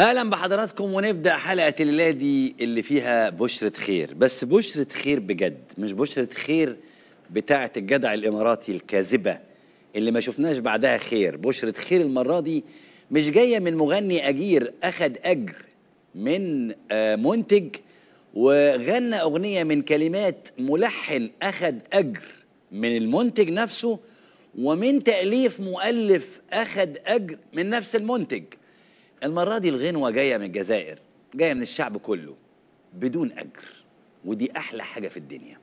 اهلا بحضراتكم ونبدا حلقه الليله دي اللي فيها بشرة خير، بس بشرة خير بجد، مش بشرة خير بتاعه الجدع الاماراتي الكاذبه اللي ما شفناش بعدها خير. بشرة خير المره دي مش جايه من مغني اجير اخد اجر من منتج وغنى اغنيه من كلمات ملحن اخد اجر من المنتج نفسه ومن تاليف مؤلف اخد اجر من نفس المنتج. المرة دي الغنوة جاية من الجزائر، جاية من الشعب كله بدون أجر، ودي أحلى حاجة في الدنيا.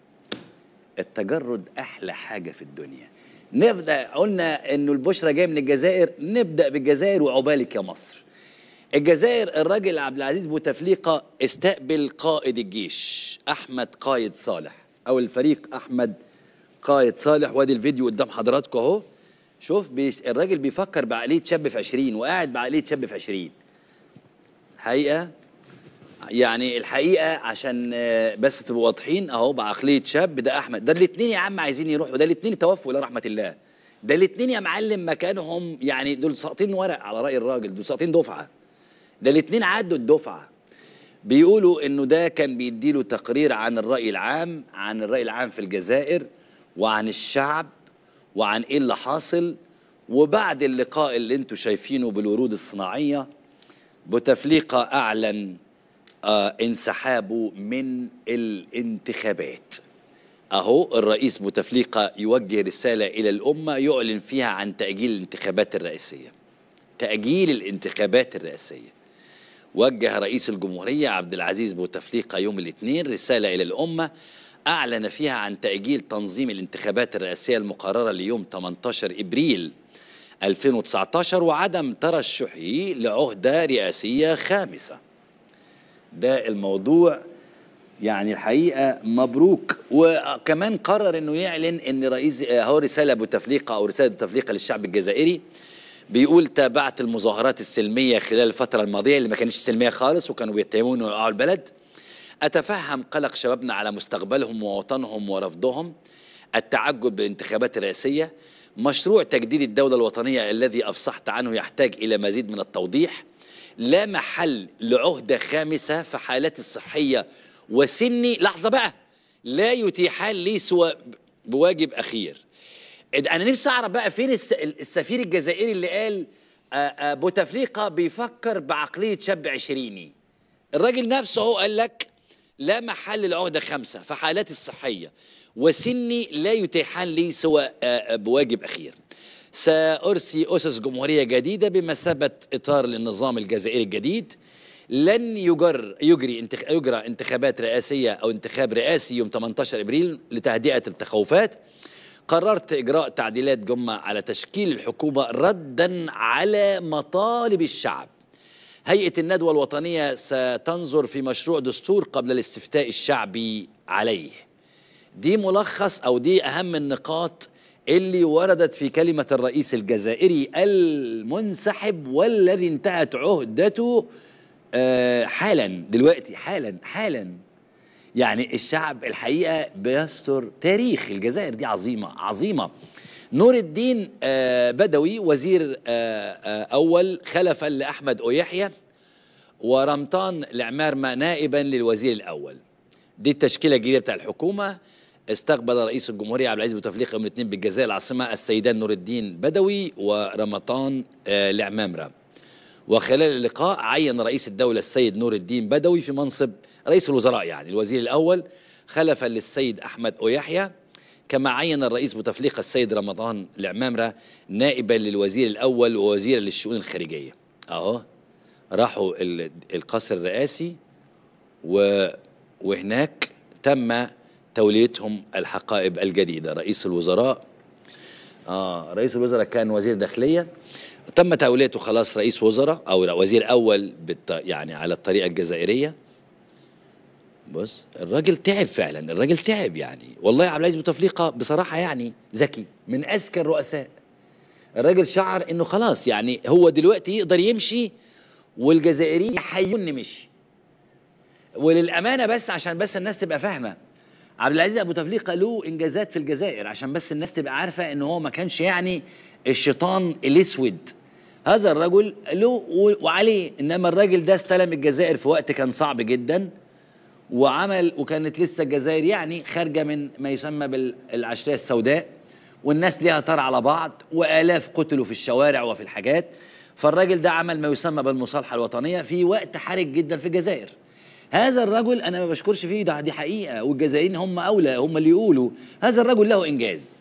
التجرد أحلى حاجة في الدنيا. نبدأ، قلنا إنه البشرة جاية من الجزائر، نبدأ بالجزائر وعبالك يا مصر. الجزائر الراجل عبد العزيز بوتفليقة استقبل قائد الجيش أحمد قايد صالح أو الفريق أحمد قايد صالح، وادي الفيديو قدام حضراتكم أهو. شوف الراجل بيفكر بعقلية شاب في 20 وقاعد بعقلية شاب في 20. حقيقة يعني الحقيقة عشان بس تبقوا واضحين أهو، بعقلية شاب ده أحمد، ده الاتنين يا عم عايزين يروحوا، ده الاتنين توفوا إلى رحمة الله، ده الاتنين يا معلم مكانهم يعني دول ساقطين ورق على رأي الراجل، دول ساقطين دفعة، ده الاتنين عدوا الدفعة. بيقولوا إنه ده كان بيديله تقرير عن الرأي العام، عن الرأي العام في الجزائر وعن الشعب وعن ايه اللي حاصل. وبعد اللقاء اللي انتوا شايفينه بالورود الصناعيه، بوتفليقة اعلن انسحابه من الانتخابات. اهو الرئيس بوتفليقة يوجه رساله الى الامه يعلن فيها عن تاجيل الانتخابات الرئاسيه. تاجيل الانتخابات الرئاسيه. وجه رئيس الجمهوريه عبد العزيز بوتفليقة يوم الاثنين رساله الى الامه أعلن فيها عن تأجيل تنظيم الانتخابات الرئاسية المقررة ليوم 18 إبريل 2019 وعدم ترشحه لعهدة رئاسية خامسة. ده الموضوع يعني الحقيقة مبروك. وكمان قرر أنه يعلن أن رئيس، هو رسالة بوتفليقة أو رسالة بوتفليقة للشعب الجزائري، بيقول تابعت المظاهرات السلمية خلال الفترة الماضية اللي ما كانتش سلمية خالص وكانوا بيتهمون إنه يقعوا البلد. أتفهم قلق شبابنا على مستقبلهم ووطنهم ورفضهم التعجب بالانتخابات الرئاسية. مشروع تجديد الدولة الوطنية الذي أفصحت عنه يحتاج إلى مزيد من التوضيح. لا محل لعهدة خامسة في حالتي الصحية وسني، لحظة بقى، لا يتيحان لي سوى بواجب أخير. أنا نفسي أعرف بقى فين السفير الجزائري اللي قال بوتفليقة بيفكر بعقلية شاب عشريني. الراجل نفسه هو قال لك لا محل العهدة خمسة في حالاتي الصحية وسني لا يتيحان لي سوى بواجب أخير. سأرسي أسس جمهورية جديدة بمثابة إطار للنظام الجزائري الجديد. لن يجرى انتخابات رئاسية أو انتخاب رئاسي يوم 18 إبريل لتهدئة التخوفات. قررت إجراء تعديلات جمة على تشكيل الحكومة ردا على مطالب الشعب. هيئة الندوة الوطنية ستنظر في مشروع دستور قبل الاستفتاء الشعبي عليه. دي ملخص أو دي أهم النقاط اللي وردت في كلمة الرئيس الجزائري المنسحب والذي انتهت عهدته حالا دلوقتي، حالا. يعني الشعب الحقيقة بيستر تاريخ الجزائر، دي عظيمة عظيمة. نور الدين بدوي وزير أول خلفا لأحمد اويحيى ورمضان العمامرة نائبا للوزير الأول. دي التشكيلة الجديدة بتاع الحكومة. استقبل رئيس الجمهورية عبد العزيز بوتفليقة يوم الاثنين بالجزائر العاصمة السيدان نور الدين بدوي ورمضان العمامرة. وخلال اللقاء عين رئيس الدولة السيد نور الدين بدوي في منصب رئيس الوزراء يعني الوزير الأول خلفا للسيد أحمد اويحيى، كما عين الرئيس بوتفليقة السيد رمضان العمامرة نائبا للوزير الأول ووزيرا للشؤون الخارجية. أهو راحوا القصر الرئاسي وهناك تم توليتهم الحقائب الجديدة. رئيس الوزراء رئيس الوزراء كان وزير داخلية، تم توليته خلاص رئيس وزراء أو وزير أول يعني على الطريقة الجزائرية. بص الراجل تعب فعلا، الراجل تعب يعني والله. عبد العزيز بوتفليقة بصراحه يعني ذكي، من اذكى الرؤساء. الراجل شعر انه خلاص يعني هو دلوقتي يقدر يمشي والجزائريين يحيون مشي. وللامانه بس عشان بس الناس تبقى فاهمه، عبد العزيز بوتفليقة له انجازات في الجزائر عشان بس الناس تبقى عارفه ان هو ما كانش يعني الشيطان الاسود. هذا الرجل له وعليه، انما الراجل ده استلم الجزائر في وقت كان صعب جدا، وعمل وكانت لسه الجزائر يعني خارجه من ما يسمى بالعشريه السوداء، والناس ليها طار على بعض، والاف قتلوا في الشوارع وفي الحاجات. فالراجل ده عمل ما يسمى بالمصالحه الوطنيه في وقت حرج جدا في الجزائر. هذا الرجل انا ما بشكرش فيه، دي حقيقه، والجزائريين هم اولى، هم اللي يقولوا هذا الرجل له انجاز.